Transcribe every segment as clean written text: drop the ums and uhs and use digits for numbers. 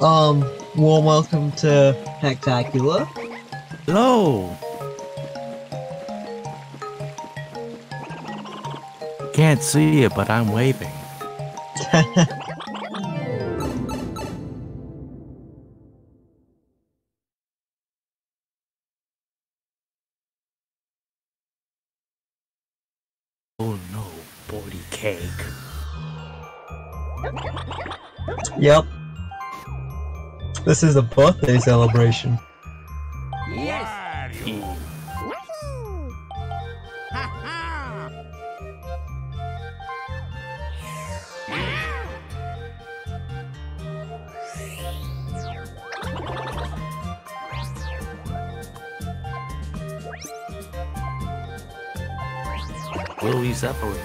Warm welcome to Hectacular. Hello! Can't see you, but I'm waving. Oh no, body cake. Yep. This is a birthday celebration. Yes! Will we separate?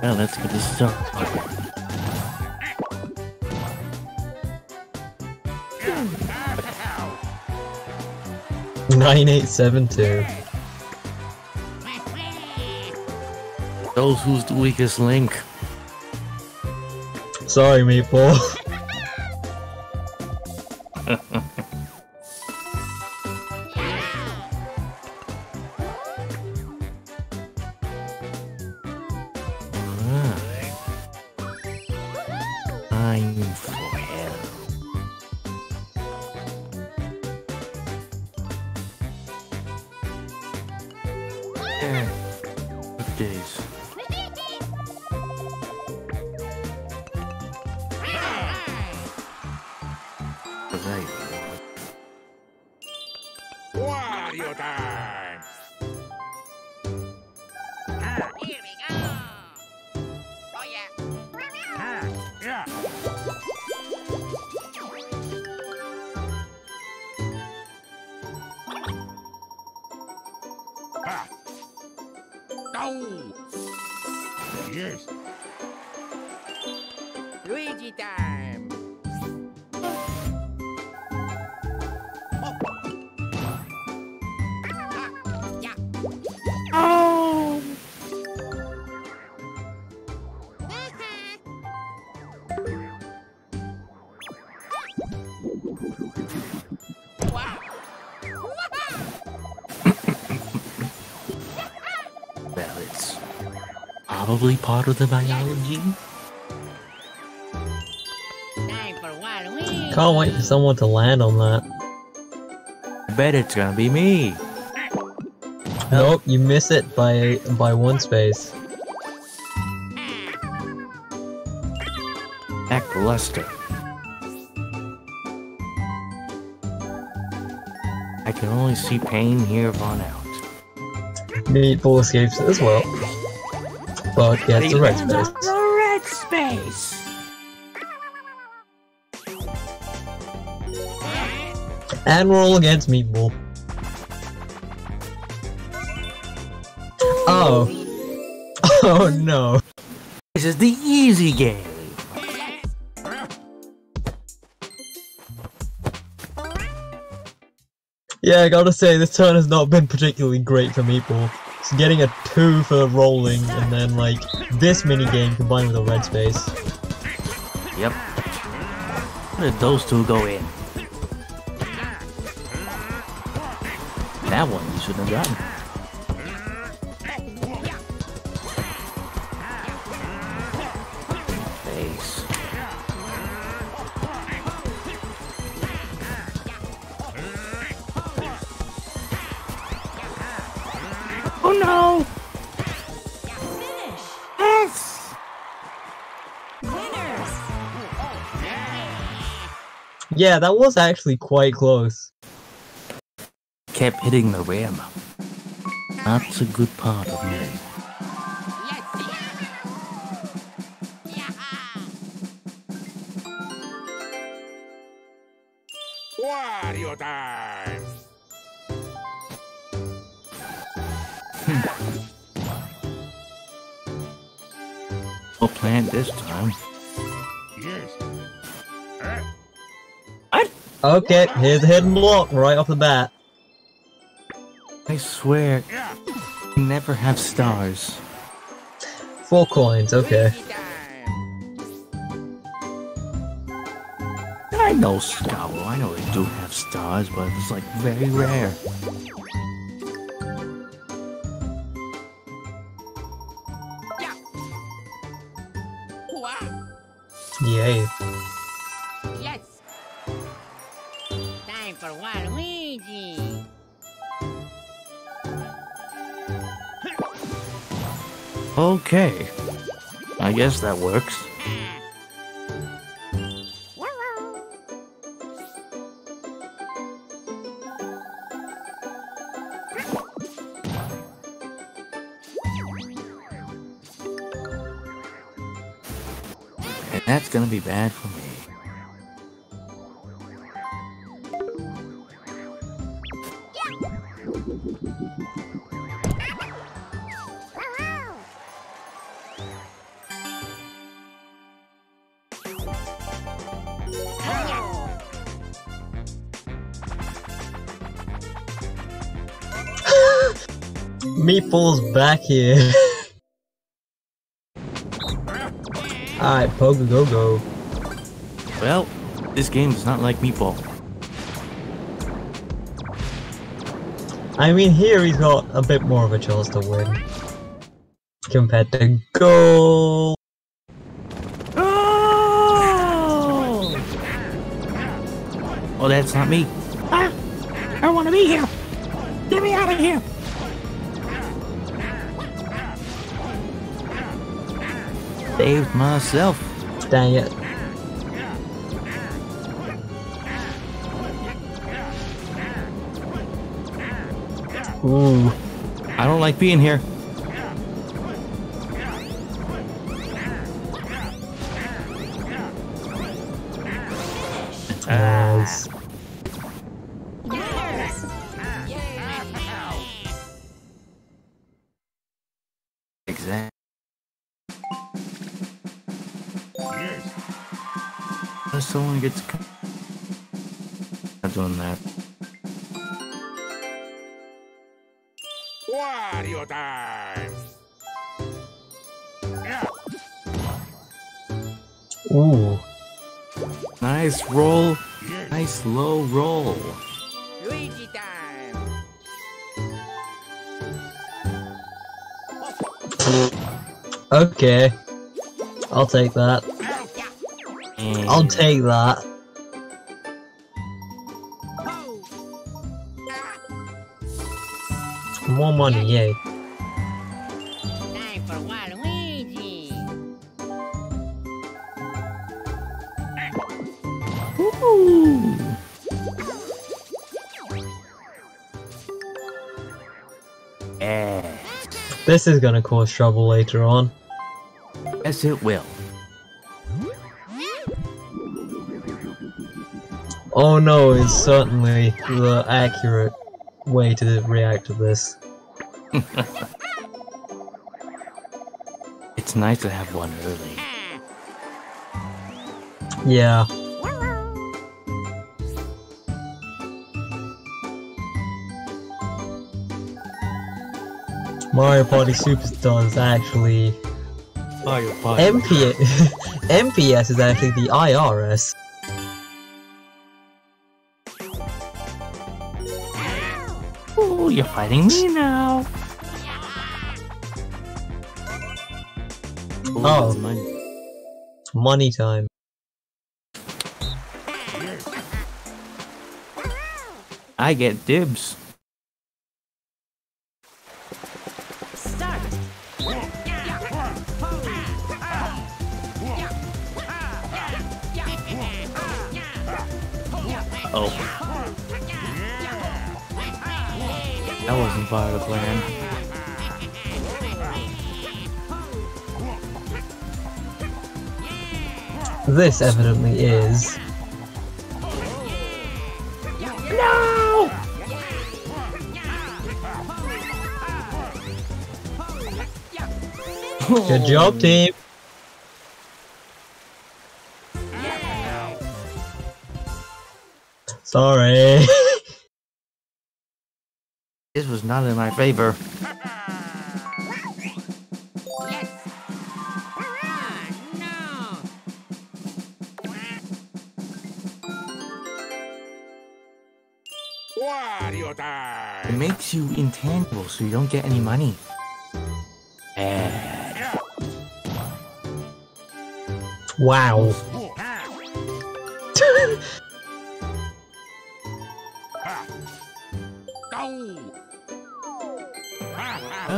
Now let's get this started. $9,872. Those who's the weakest link. Sorry, Meatball. Probably part of the biology. Can't wait for someone to land on that. I bet it's gonna be me. Nope, you miss it by one space. Lackluster. I can only see pain here on out. Meatball escapes as well. But gets the red space. And roll against Meatball. Oh. Oh no. This is the easy game. Yeah, I gotta say, this turn has not been particularly great for Meatball. So getting a 2 for rolling, and then like this minigame combined with a red space. Yep. Where did those two go in? That one you shouldn't have gotten. Yeah, that was actually quite close. Kept hitting the rim. That's a good part of me. Wario time! I'll plant this time. Yes. Okay, here's a hidden block right off the bat. I swear, I never have stars. 4 coins, okay. I know Skawo, I know they do have stars, but it's like very rare. Yay. Yes. Time for Waluigi. Okay. I guess that works. That's gonna be bad for me. Meatball's back here. Alright, Pogo-Go-Go. Well, this game is not like Meatball. I mean, here he's got a bit more of a chance to win. Compared to Goal! Oh! Oh, that's not me. Ah! I wanna be here! Get me out of here! Saved myself. Dang it. Ooh. I don't like being here. Nice. Exactly. Someone gets caught. I'm doing that. Wario time! Ooh. Nice roll. Nice low roll. Luigi time! Okay. I'll take that. I'll take that. More money, yay. Time for Waluigi. Ooh. This is gonna cause trouble later on. Yes, it will. Oh no, it's certainly the accurate way to react to this. It's nice to have one early. Yeah. Mario Party Superstars actually... Mario Party. MPS is actually the IRS. Oh, you're fighting me now. Ooh, oh, money time. I get dibs. Start. Uh-oh. That wasn't part of the plan. This evidently is. No! Good job, team. Sorry. This was not in my favor. Yes. No. It makes you intangible so you don't get any money. Wow.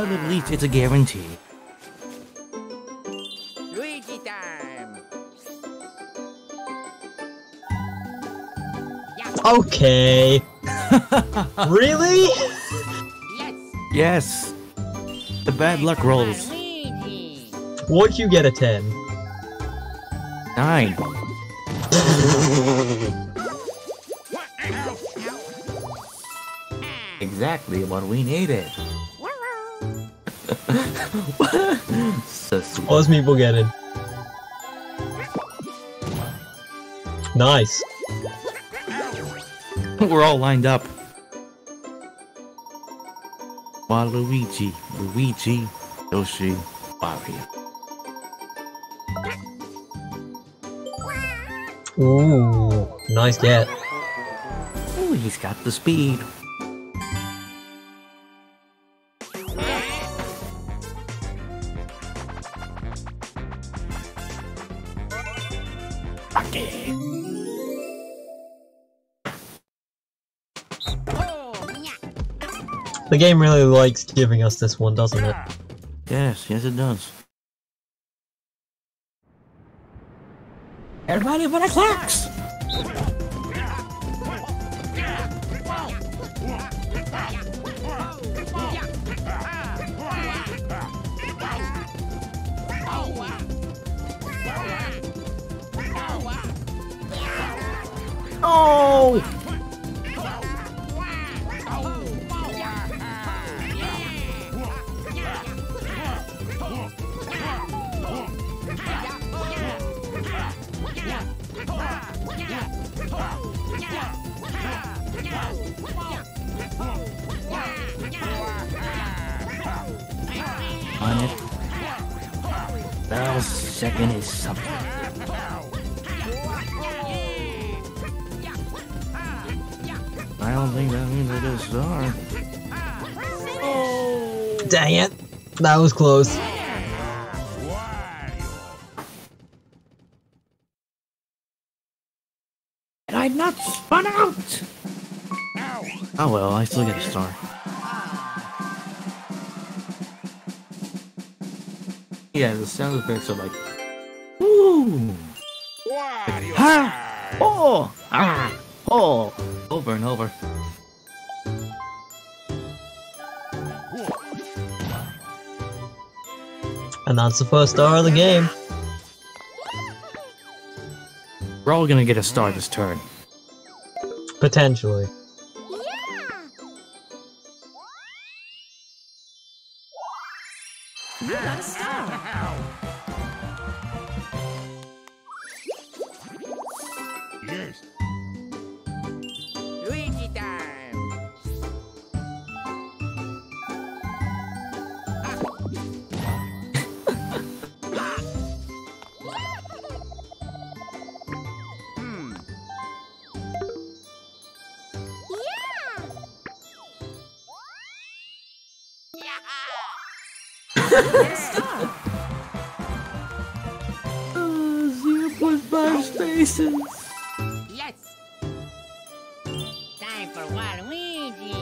At least it's a guarantee. Luigi time. Okay. Really? Yes. Yes. The bad luck rolls. What'd you get a 10? 9. Exactly what we needed. So sweet. What was Meatball getting? Nice. We're all lined up. Waluigi, Luigi, Yoshi, Mario. Ooh, nice get. Ooh, he's got the speed. The game really likes giving us this one, doesn't it? Yes, yes it does. Everybody for the clocks! Oh! On it. That second is something. I don't think that means it is star. Oh. Dang it! That was close. And I'd not spun out! Oh well, I still get a star. Yeah, the sound effects are like, ooh, ha, oh, ah, oh, over and over. And that's the first star of the game. We're all gonna get a star this turn. Potentially. Yes. Time for Waluigi.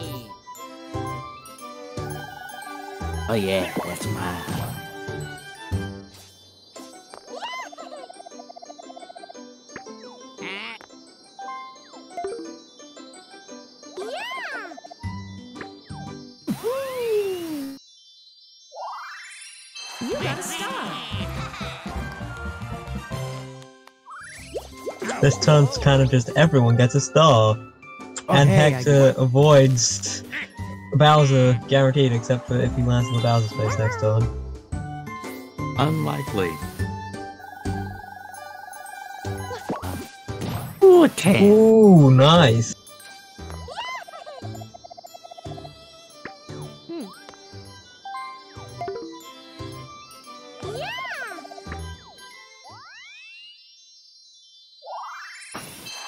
Oh yeah, that's mine. You gotta stop. This turn's kind of just everyone gets a star. Oh, and hey, Hector avoids Bowser, guaranteed, except for if he lands in the Bowser space next turn. Unlikely. Ooh, nice.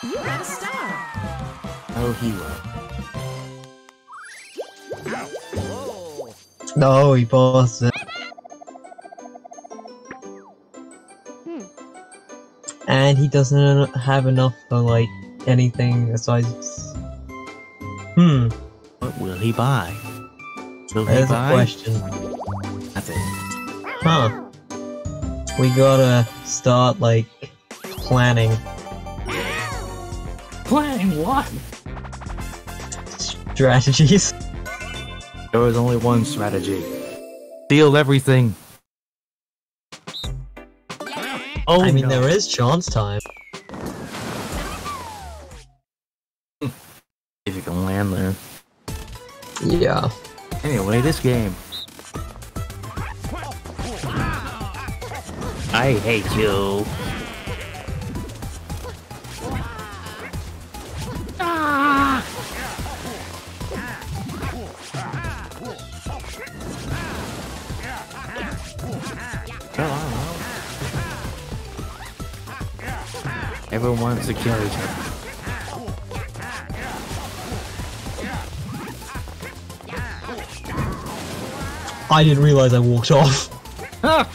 You got a star. Oh, he will. No, he passed it. And he doesn't have enough for, like, anything besides... What will he buy? There's a question. That's it. Huh. We gotta start, like, planning. Planning what? Strategies. There was only one strategy. Steal everything. Oh, I mean, no. There is chance time. If you can land there. Yeah. Anyway, this game. I hate you. Everyone wants to kill each other. I didn't realize I walked off. Ah!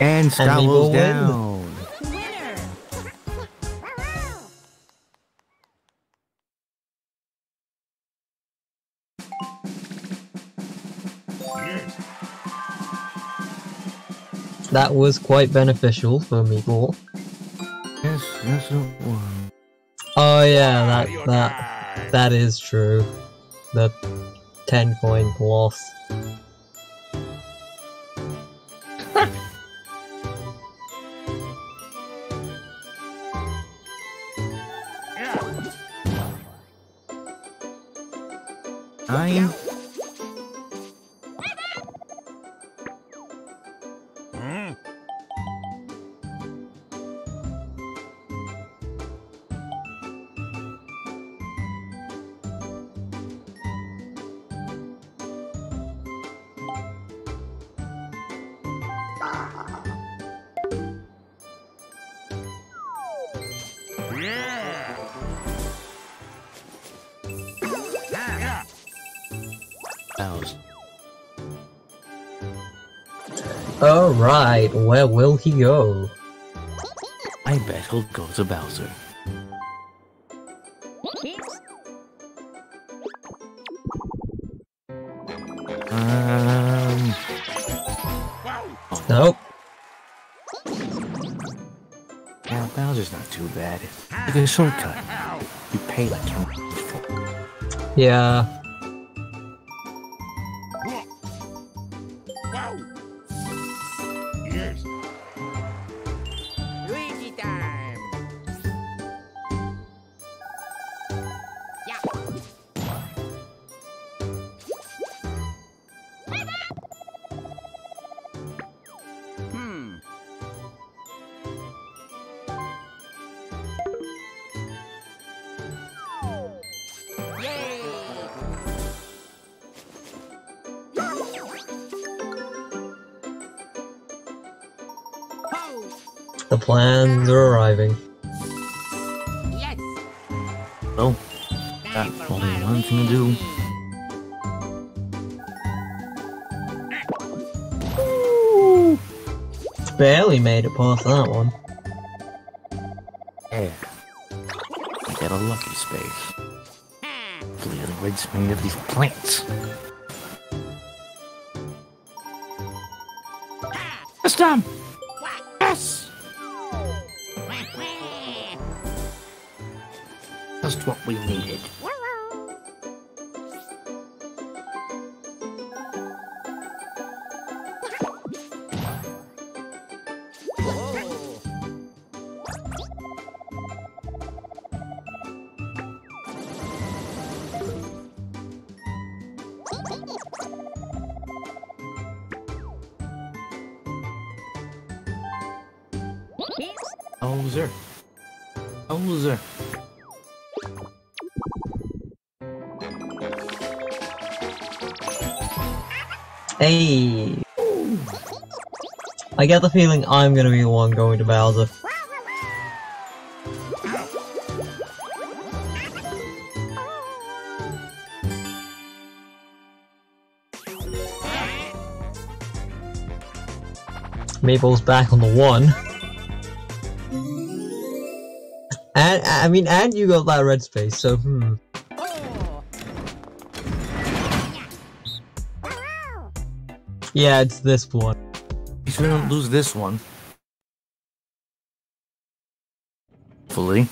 And Skawo's down. That was quite beneficial for Meatball. Yes, it was. Oh yeah, that is true. The 10 coin loss. Alright, where will he go? I bet he'll go to Bowser. Nope. Now, Bowser's not too bad. It's a shortcut. You pay like you're before. Yeah. The plans are arriving. Yes. Well, that's only one thing to do. Ooh. Barely made it past that one. Yeah. Get a lucky space. Clear the red screen of these plants. This time! Yes! Just what we needed. Loser. Hey! I get the feeling I'm gonna be the one going to Bowser. Meatball's back on the one. And you got that red space, so yeah, it's this one. You shouldn't lose this one. Hopefully.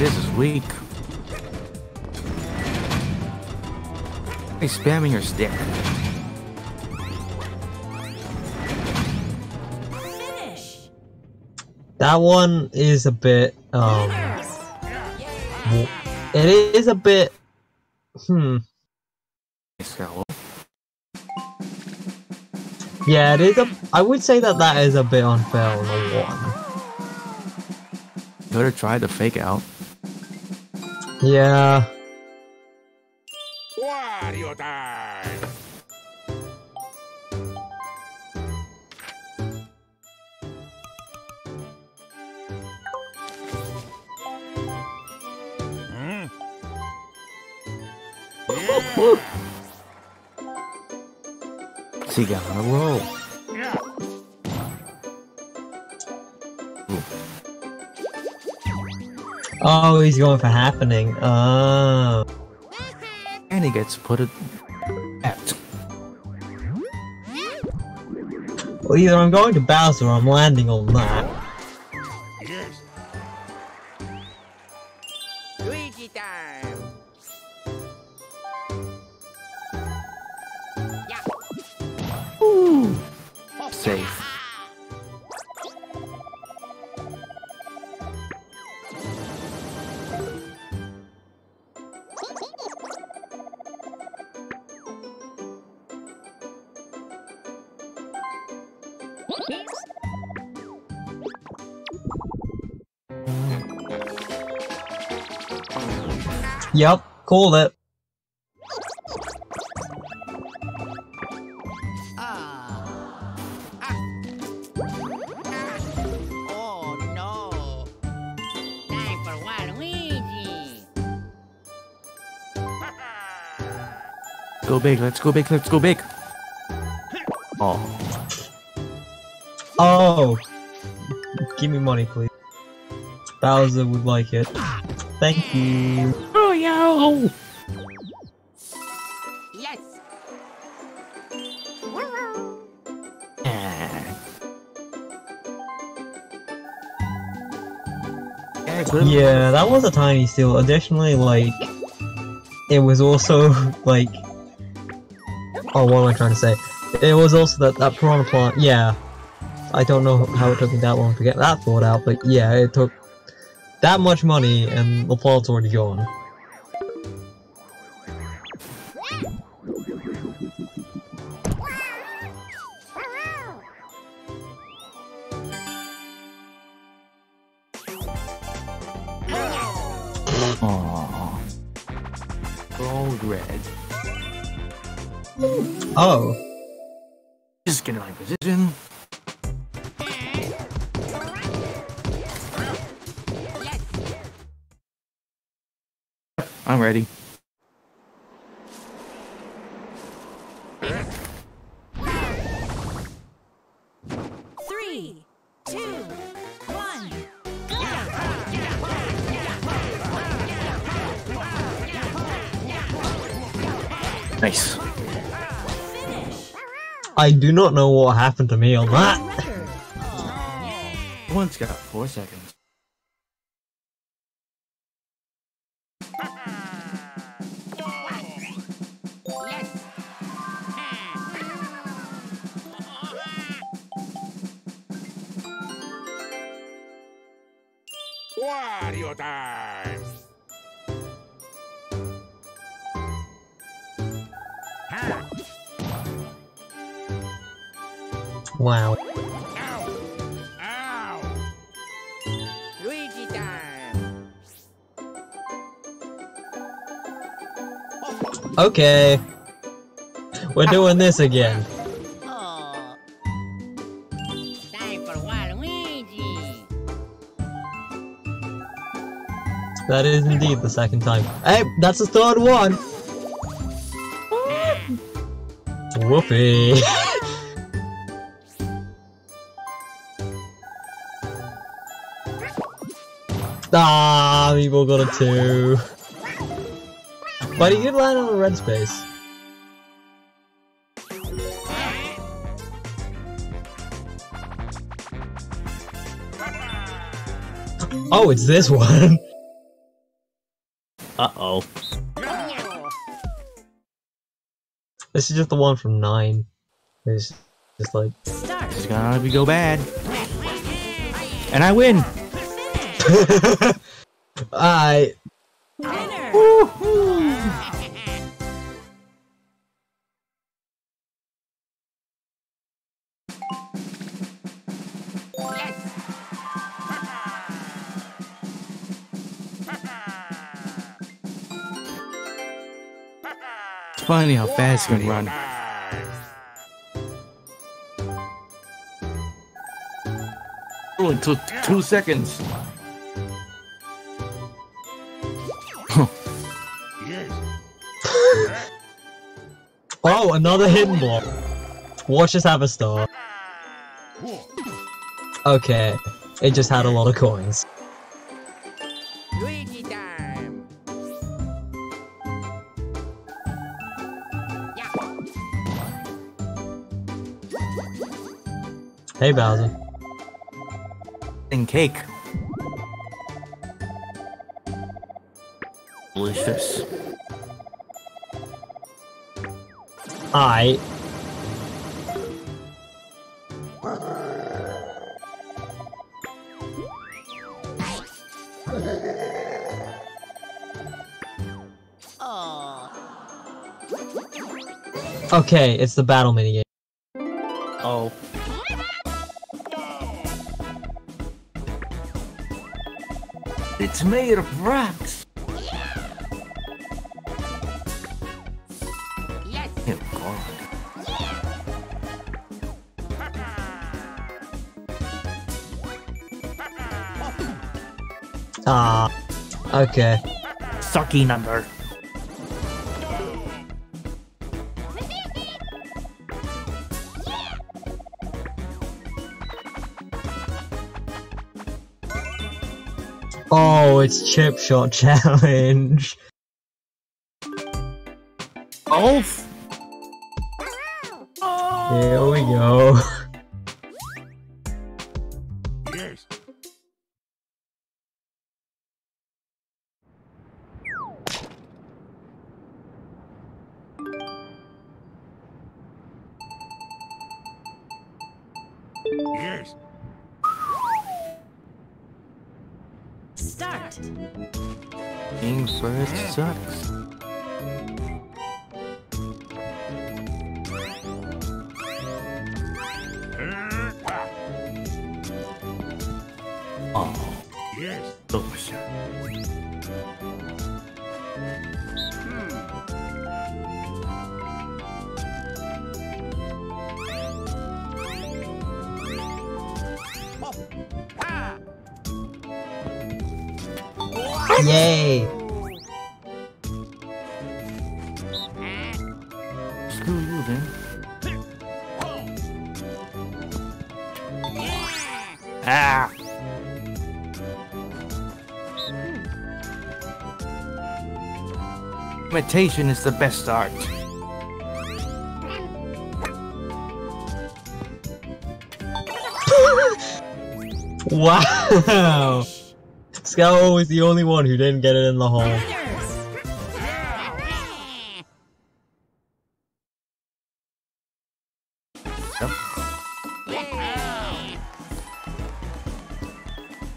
This is weak. Hey, spamming your stick. Finish. That one is a bit. It is a bit. Yeah, it is a. I would say that is a bit unfair on the one. Better try to fake out. Yeah. Wario time. She got on a roll. Yeah. Oh, he's going for happening. Oh. And he gets put it out. Well, either I'm going to Bowser or I'm landing on that. Yes. Luigi time. Yeah. Ooh. Safe. Yep, call it. Oh no! Time for Waluigi. Go big! Let's go big! Let's go big! Oh. Oh! Give me money, please. Bowser would like it. Thank you. Oh, yo! Yes! Yeah, that was a tiny steal. Additionally, like, it was also, like... Oh, what am I trying to say? It was also that piranha plant, yeah. I don't know how it took me that long to get that thought out, but yeah, it took that much money and the plant's already gone. Oh, gold red. Oh. Just get in my position. I'm ready. 3, 2, 1. Nice. I do not know what happened to me on that. One's got 4 seconds. Wario time! Wow. Ow! Ow! Luigi time! Okay. We're doing this again. That is indeed the second time. Hey, that's the third one! Whoopee! Ah, Meatball got a 2. But he did land on the red space. Oh, it's this one! Uh-oh. This is just the one from 9. It's just like... This is gonna go bad. And I win! I... Funny how fast you can run. Only took 2 seconds. Oh, another hidden block. Watch us have a star. Okay, it just had a lot of coins. Hey Bowser. And cake. Delicious. I. Okay, it's the battle minigame. Oh. It's made of rocks! Yes! Oh god. Ah, okay. Sucky number. Oh, it's chip shot challenge. Oh! Here we go. Yes. Yes. Start! Being first sucks. Oh. Yes. Those. Yay! Screw you then. Ah! Imitation is the best art. Wow! Skawo was the only one who didn't get it in the hole.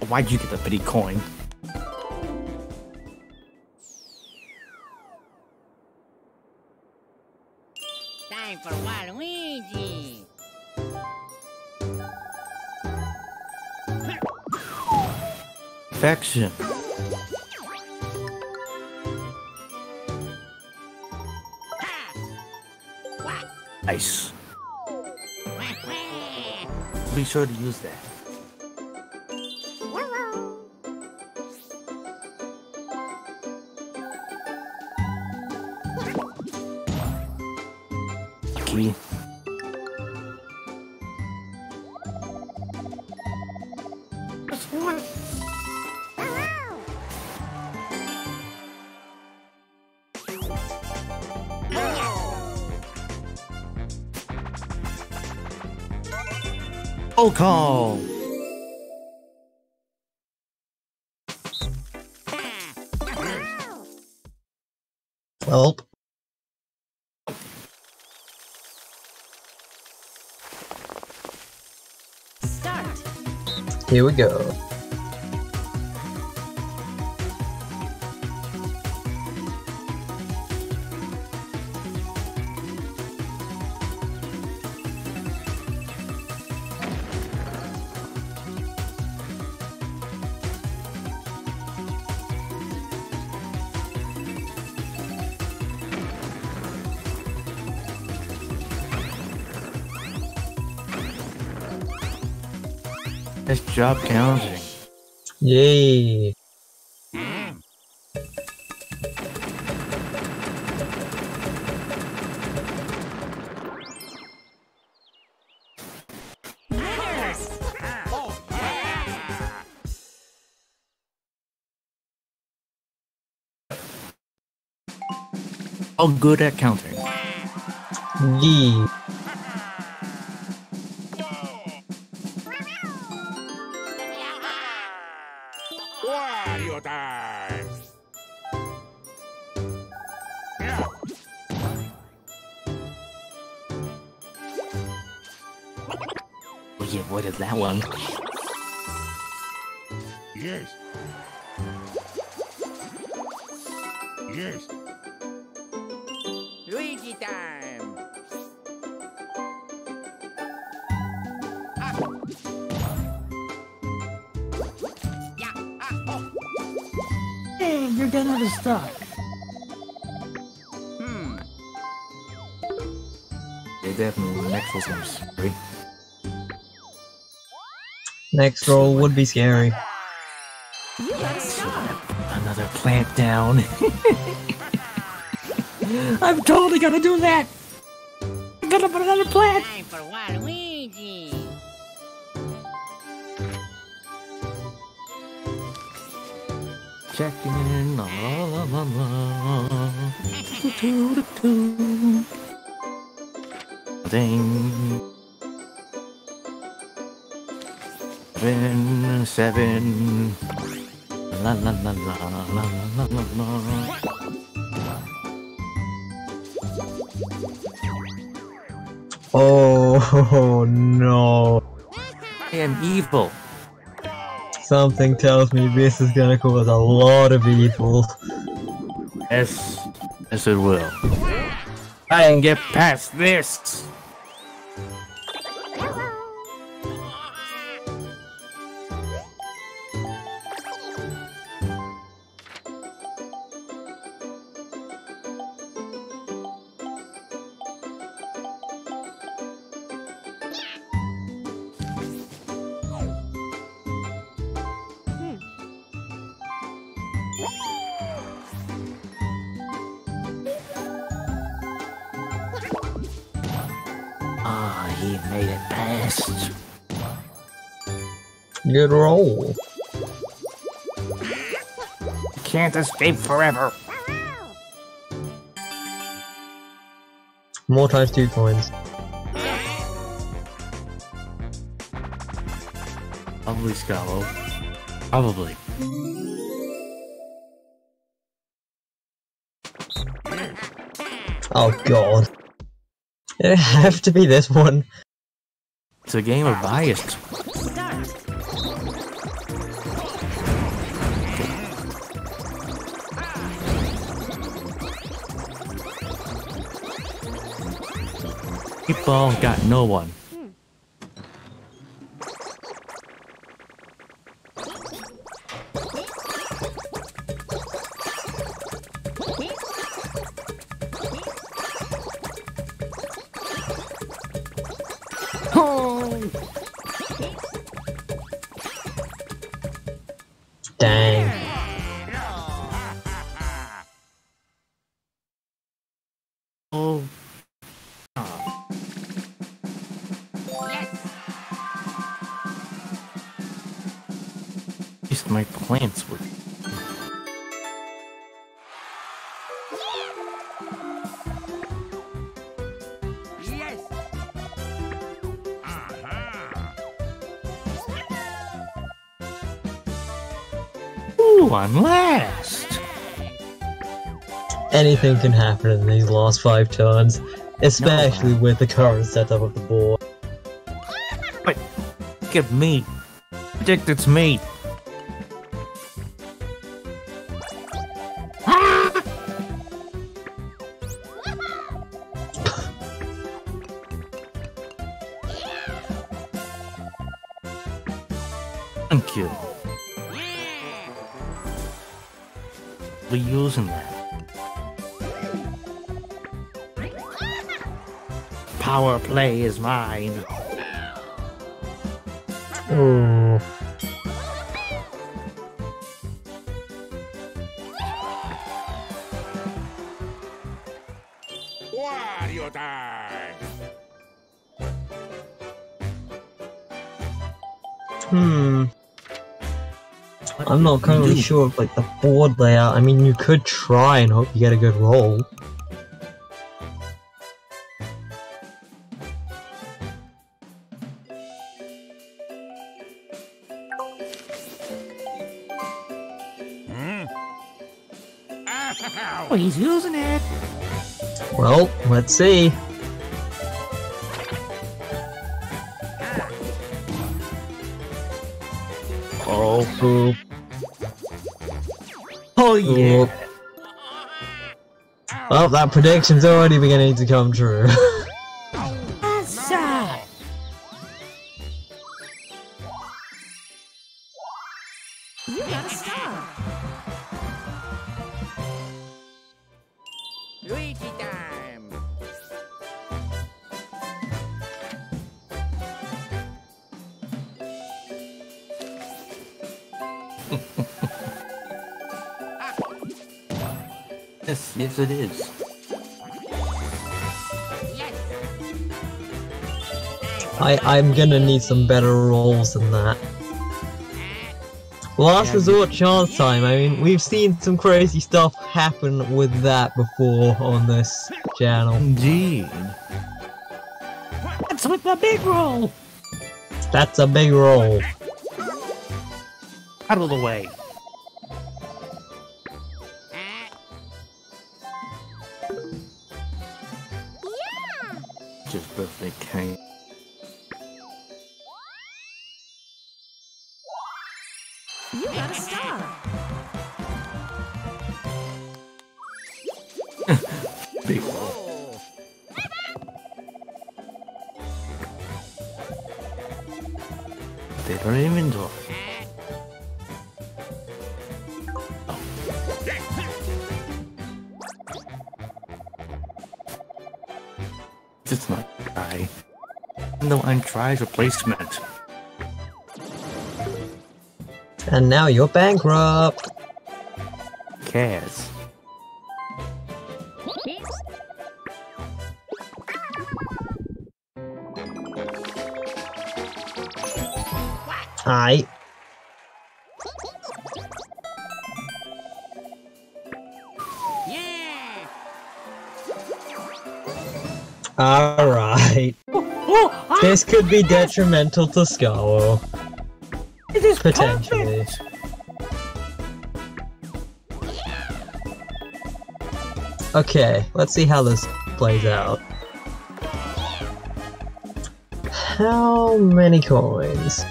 Why'd you get the bitty coin? Time for Waluigi. Perfection. Nice. Be sure to use that. Roll call. Help. Here we go. Nice job counting. Yay. All good at counting. Yay. We avoided that one. Yes. Yes. Luigi time. Hey, you're gonna have to stop. They definitely next one scary. Next roll would be scary. Another plant down. I'm totally gonna do that. I'm gonna put another plant. Time for Waluigi. Checking in. La la la la. Do do do. Ding. 7 la la la la la la la la. Oh no, I am evil. Something tells me this is gonna cause a lot of evil. Yes, yes it will. I can get past this. He made it past. Good roll. Can't escape forever. More times 2 coins. Probably Skawo. Probably. Oh god. It'd have to be this one. It's a game of bias. Meatball got no one. Oh. Dang. Oh. My plants were. Yes. Ooh, I'm last. Anything can happen in these last 5 turns, especially with the current setup of the board. But give me, predict it's me. Thank you. We're using that. Power play is mine. Ooh. Wario time. I'm not currently sure of like the board layout. I mean, you could try and hope you get a good roll. Oh, he's using it. Well, let's see. Oh, boop. Oh yeah! Well, that prediction's already beginning to come true. You got a star. Luigi time. Yes, it is. I'm gonna need some better rolls than that. Last resort chance time. I mean, we've seen some crazy stuff happen with that before on this channel. Indeed. That's with the big roll. That's a big roll. Out of the way. His birthday cake. You got a star. Big wall. They don't even talk. It's not dry. No untried replacement. And now you're bankrupt. Cares. Hi. Yeah. All right. This could be detrimental to Skawo. It is potentially. Perfect. Okay, let's see how this plays out. How many coins?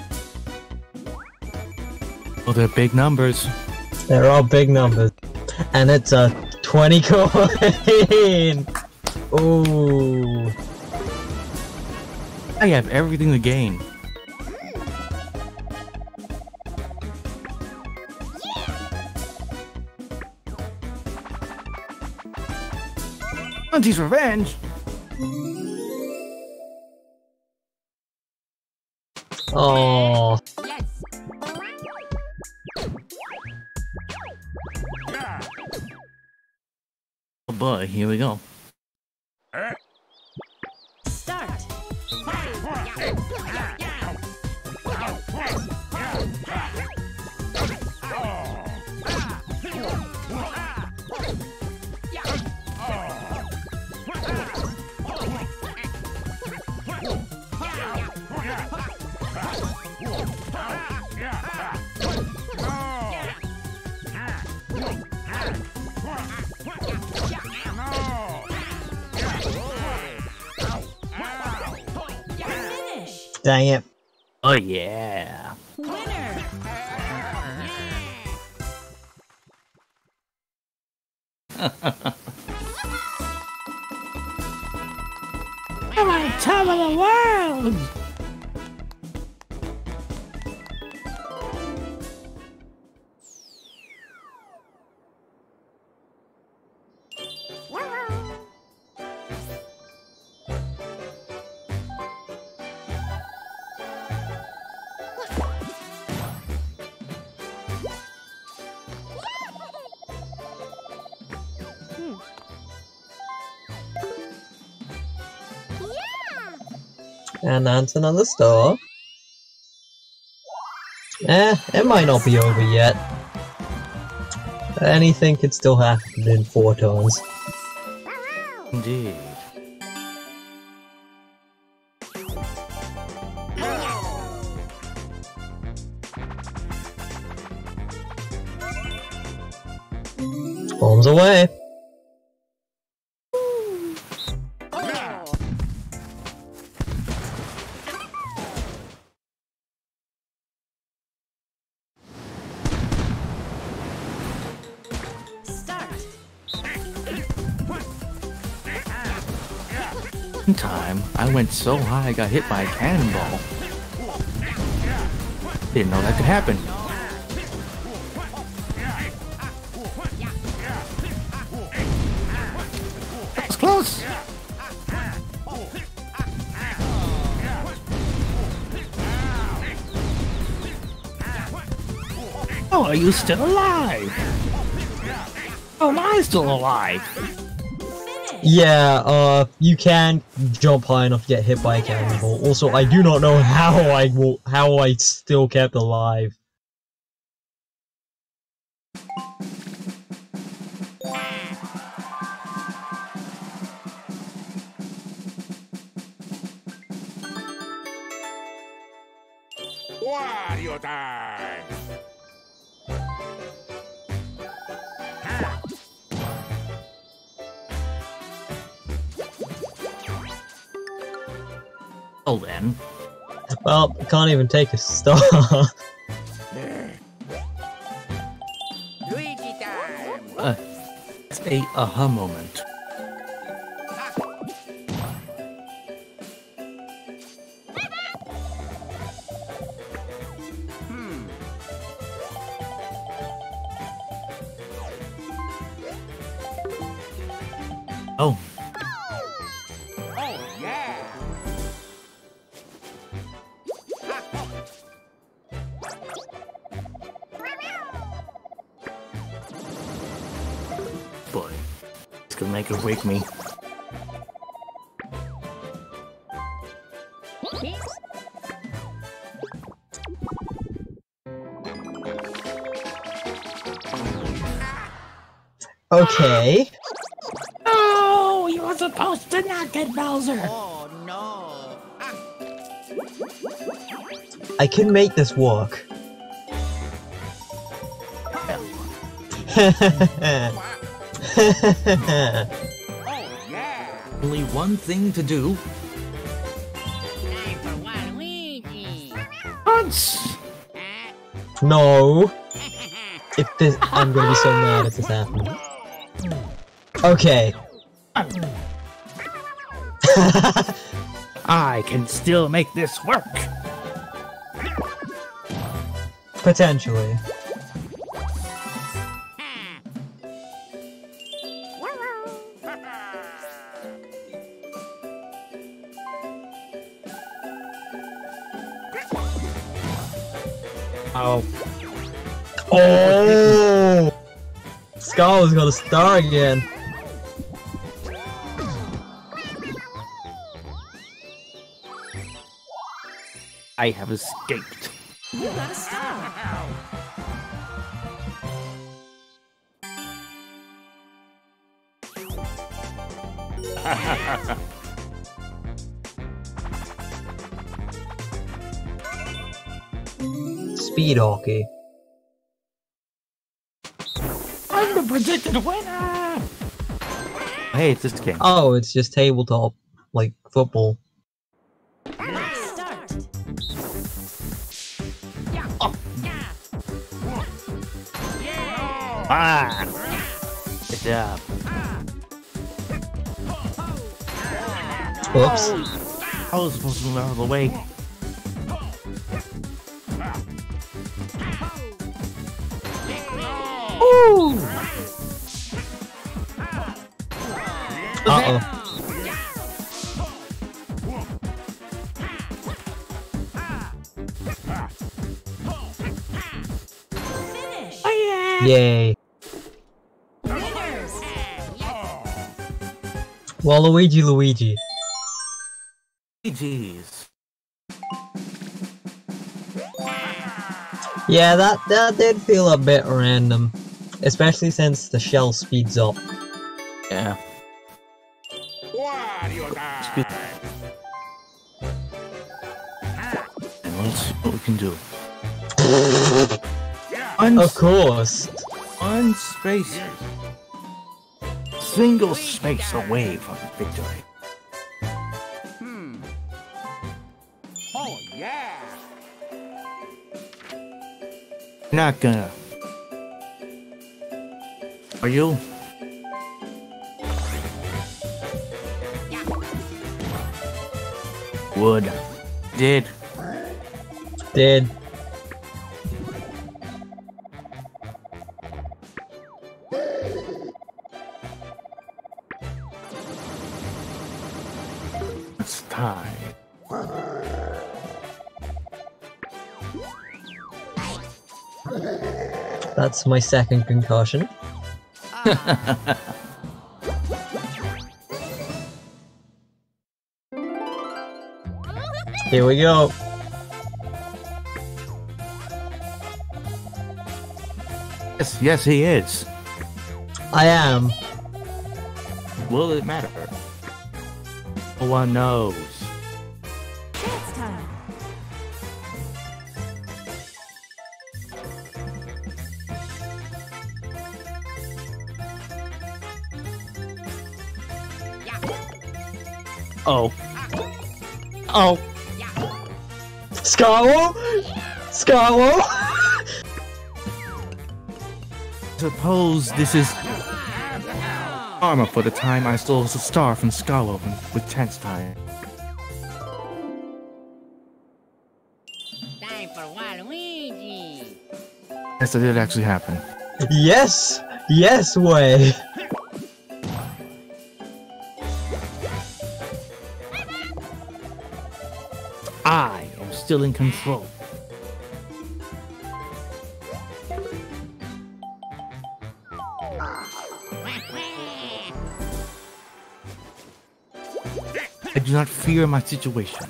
Well, they're big numbers. They're all big numbers. And it's a 20 coin! Ooh. I have everything to gain. Auntie's revenge. Oh. Yes. Oh boy, here we go. Start. Dang it. Oh yeah. Winner. I'm on top of the world. And that's another star. Eh, it might not be over yet. Anything could still happen in 4 turns. Indeed. Bombs away. One time, I went so high I got hit by a cannonball. Didn't know that could happen. That was close! Oh, are you still alive? Oh, am I still alive? Yeah, you can jump high enough to get hit by a cannonball. Also, I do not know how I still kept alive. Wario time! Well then. Well, can't even take a star. Luigi time. It's a aha moment. Oh. Make her wake me. Okay. No, you were supposed to not get Bowser. Oh no! I can make this work. Only one thing to do. Once. No. If this, I'm gonna be so mad if this happens. Okay. I can still make this work. Potentially. Oh. Oh! Skawo's gonna start again. I have escaped. You gotta stop. Speed hockey. I'm the predicted winner! Hey, it's this game. Oh, it's just tabletop, like football. Ah! Good job. Oops. I was supposed to move out of the way. Ooh! Uh-oh. Yay. Waluigi Luigi. Luigi's. Yeah, that did feel a bit random. Especially since the shell speeds up. Yeah. And let's see what we can do. Of course. One space. Single space away from victory. Hmm. Oh yeah. Not gonna. Are you? Yeah. Would. Did. Did. It's time. That's my second concussion. Here we go. Yes, yes, he is. I am. Will it matter? No one knows. It's time. Oh. Oh. Skawo? Skawo? Suppose this is karma for the time I stole the star from Skawo with chance time. Time for Waluigi. Yes, that did actually happen. Yes! Yes, way! I am still in control. I do not fear my situation.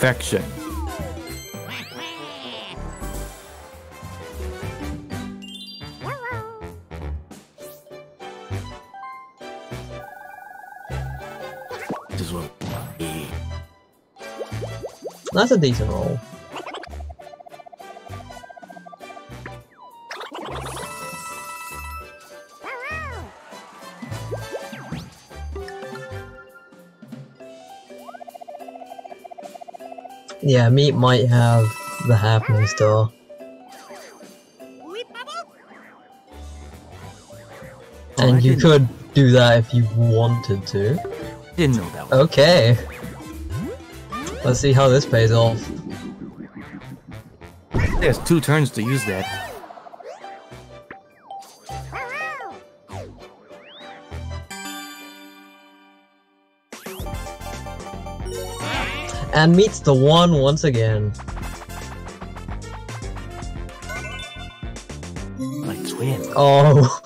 Perfection. That's a decent roll. Yeah, Meat might have the happening store. And you could do that if you wanted to. Didn't know that one. Okay. Let's see how this pays off. There's 2 turns to use that. And Meets the one once again. My twin. Oh.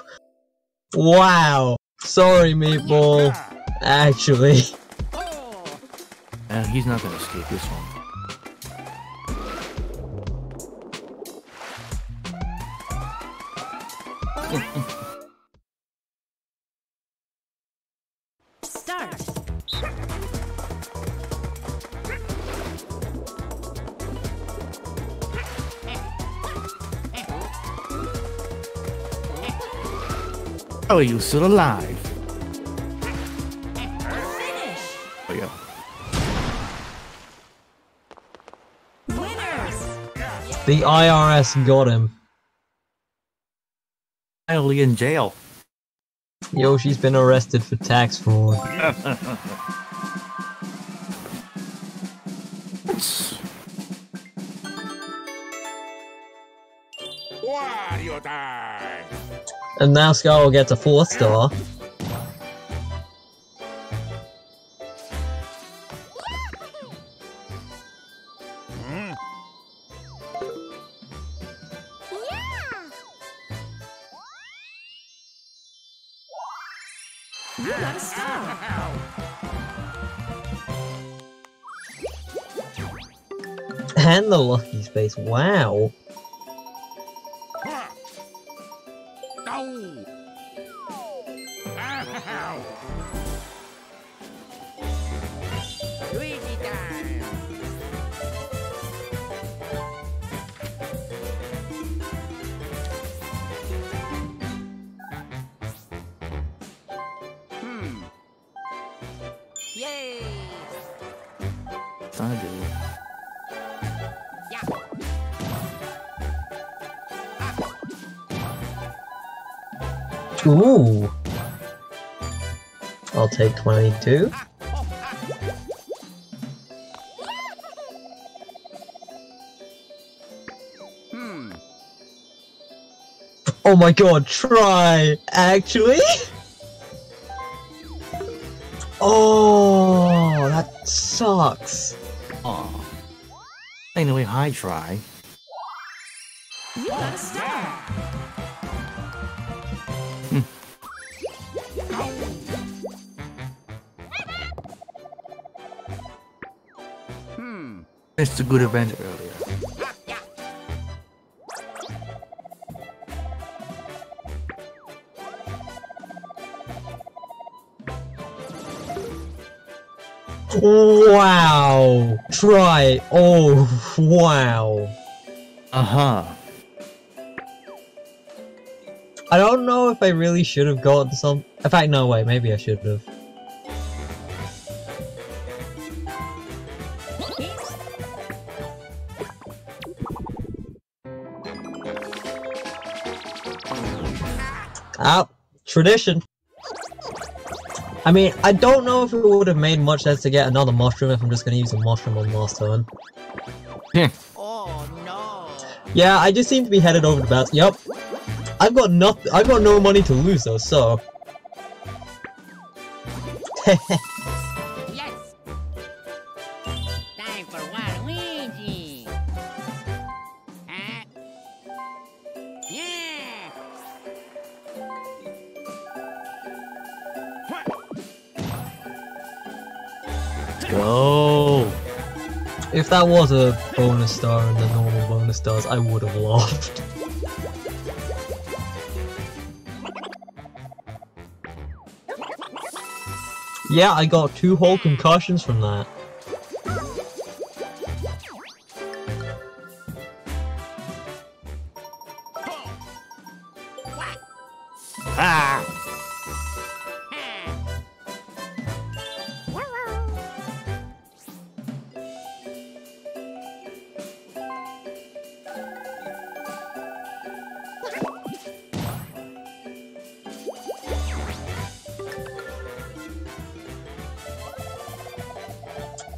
Wow. Sorry, Meatball. Actually. He's not gonna escape this one. Start. Are you still alive? Oh yeah. The IRS got him. Finally in jail. Yoshi's been arrested for tax fraud. And now Skawo gets a 4-star. And the lucky space, wow! Ooh! I'll take 22. Oh my god, try! Actually? Oh, that sucks. Oh. Ain't no way I try. You got a star! It's a good event earlier. Wow! Try! Oh, wow! Uh-huh. I don't know if I really should have gotten some... In fact, no, wait, maybe I should have. Ah, tradition. I mean, I don't know if it would have made much sense to get another mushroom if I'm just gonna use a mushroom on last turn. Oh no! Yeah, I just seem to be headed over the bat. Yep. I've got no money to lose though, so. Yes. Time for Waluigi. Yeah. Let's go. If that was a bonus star and the normal bonus stars, I would have laughed. Yeah, I got 2 whole concussions from that.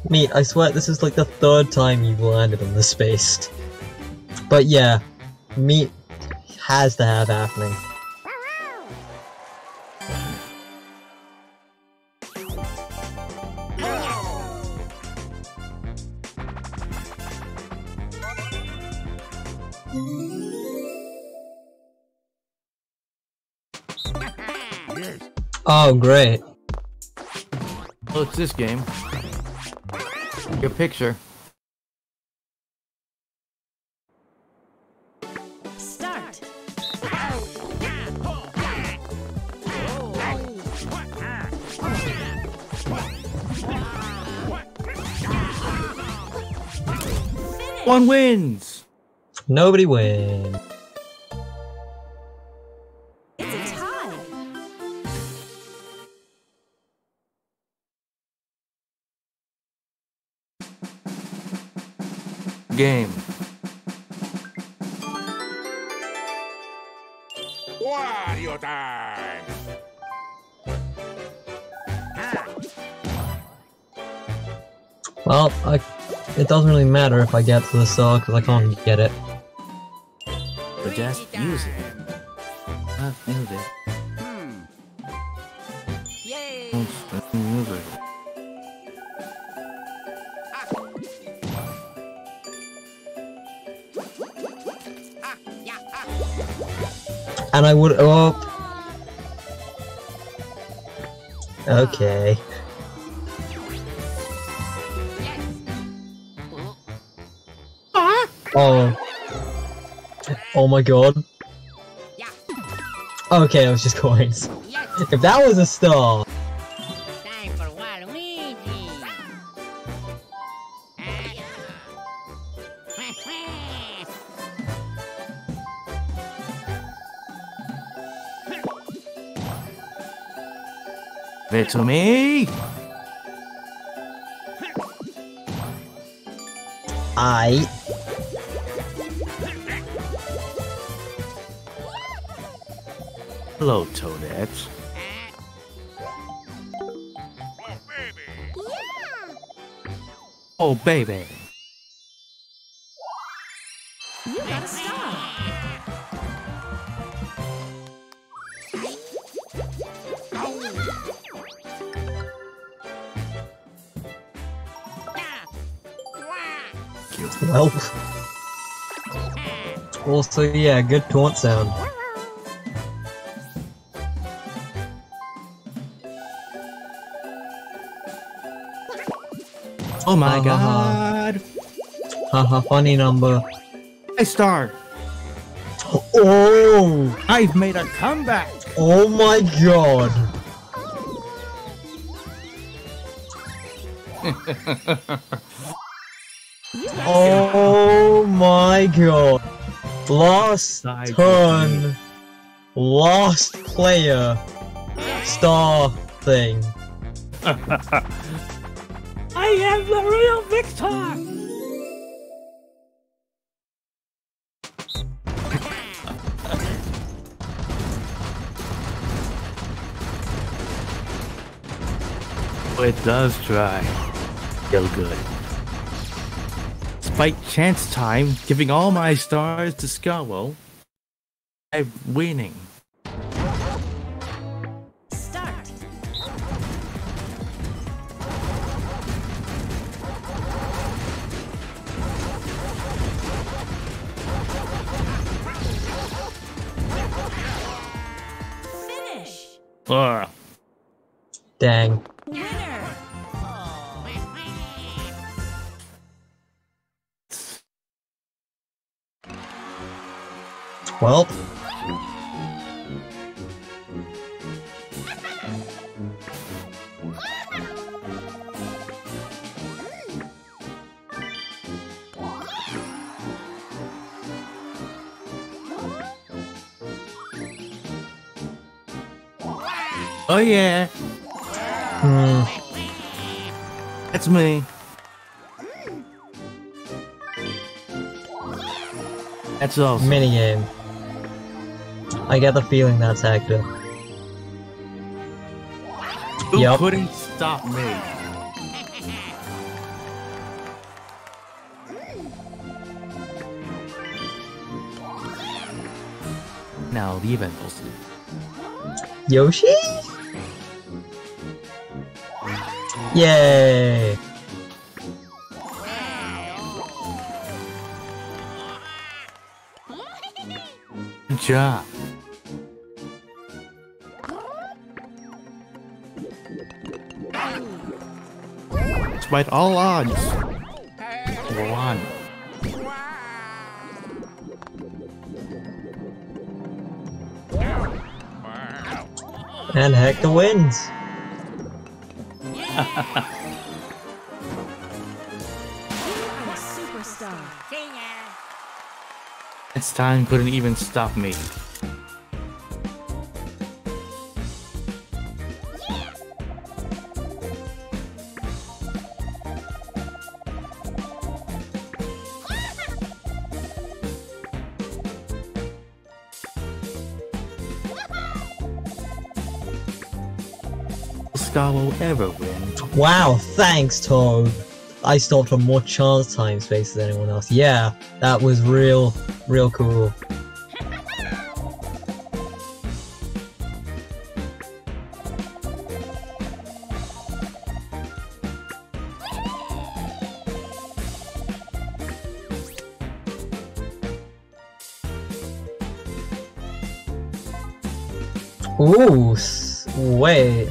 Meat, I swear this is like the 3rd time you've landed on this space. But yeah, Meat has to have happening. Oh, great. Well, it's this game. Your picture. Start. One wins. Nobody wins. Game. Wario time. Well, it doesn't really matter if I get to the star because I can't get it. But just use it. I've used it. And I would. Oh. Okay. Oh. Oh my god. Okay, that was just coins. If that was a star. To me, I. Hello, Toadette. Oh, baby. You gotta stop. Well. Also, yeah, good taunt sound. Oh my god! Haha, funny number. I star. Oh! I've made a comeback. Oh my god! Oh my god. Last turn. Last player. Star thing. I am the real victor. It does try. Feel good. By chance time, giving all my stars to Skawo, I'm winning. Start. Finish. Ugh. Dang. Well. Oh yeah. That's me. That's awesome. Minigame. I get the feeling that's Hector. Who couldn't stop me? Now the event will see. Yoshi? Yay! Good job. Despite all odds, we won. And Hector wins. I'm a superstar. This time couldn't even stop me. Skawo ever win? Wow, thanks, Toad. I stopped on more chance time space than anyone else. Yeah, that was real cool. Ooh, wait,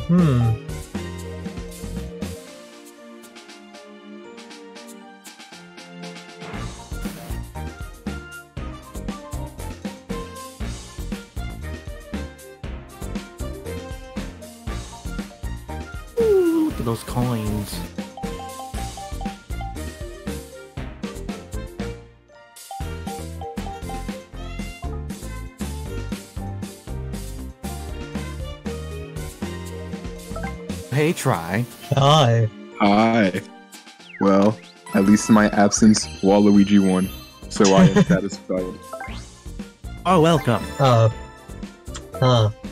Those coins. Hey, Try. Hi. Well, at least in my absence, Waluigi won, so I am satisfied. Oh, welcome.